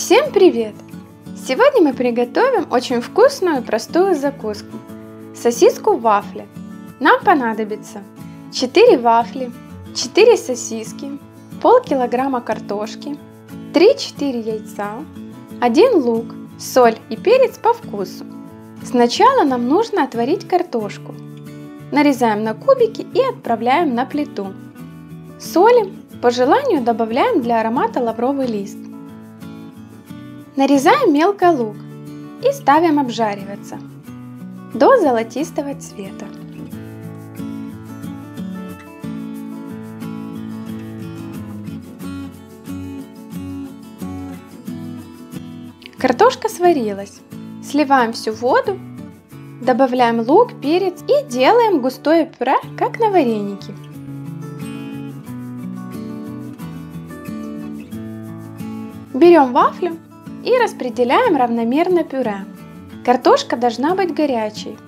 Всем привет! Сегодня мы приготовим очень вкусную и простую закуску – сосиску в вафле. Нам понадобится 4 вафли, 4 сосиски, полкилограмма картошки, 3-4 яйца, 1 лук, соль и перец по вкусу. Сначала нам нужно отварить картошку. Нарезаем на кубики и отправляем на плиту. Солим, по желанию добавляем для аромата лавровый лист. Нарезаем мелко лук и ставим обжариваться до золотистого цвета. Картошка сварилась. Сливаем всю воду, добавляем лук, перец и делаем густое пюре, как на вареники. Берем вафлю и распределяем равномерно пюре. Картошка должна быть горячей,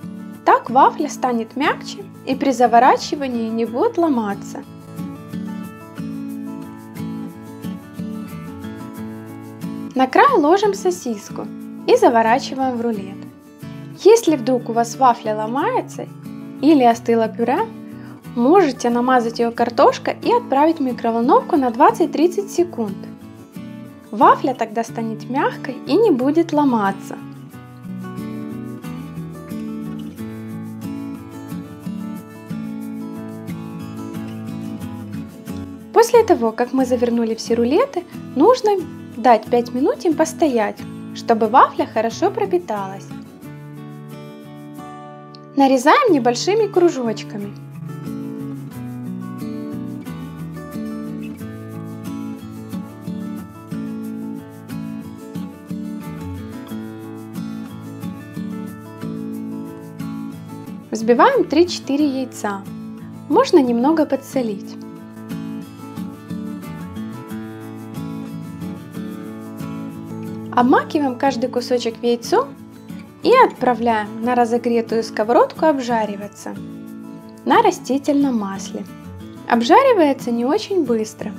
так вафля станет мягче и при заворачивании не будет ломаться. На край ложим сосиску и заворачиваем в рулет. Если вдруг у вас вафля ломается или остыло пюре, можете намазать ее картошкой и отправить в микроволновку на 20-30 секунд. Вафля тогда станет мягкой и не будет ломаться. После того, как мы завернули все рулеты, нужно дать 5 минут им постоять, чтобы вафля хорошо пропиталась. Нарезаем небольшими кружочками. Взбиваем 3-4 яйца. Можно немного подсолить. Обмакиваем каждый кусочек в яйцо и отправляем на разогретую сковородку обжариваться на растительном масле. Обжаривается не очень быстро.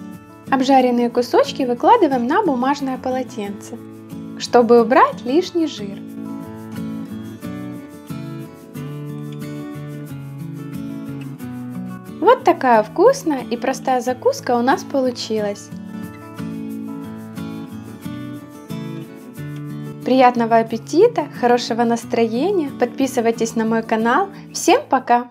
Обжаренные кусочки выкладываем на бумажное полотенце, чтобы убрать лишний жир. Вот такая вкусная и простая закуска у нас получилась. Приятного аппетита, хорошего настроения, подписывайтесь на мой канал. Всем пока!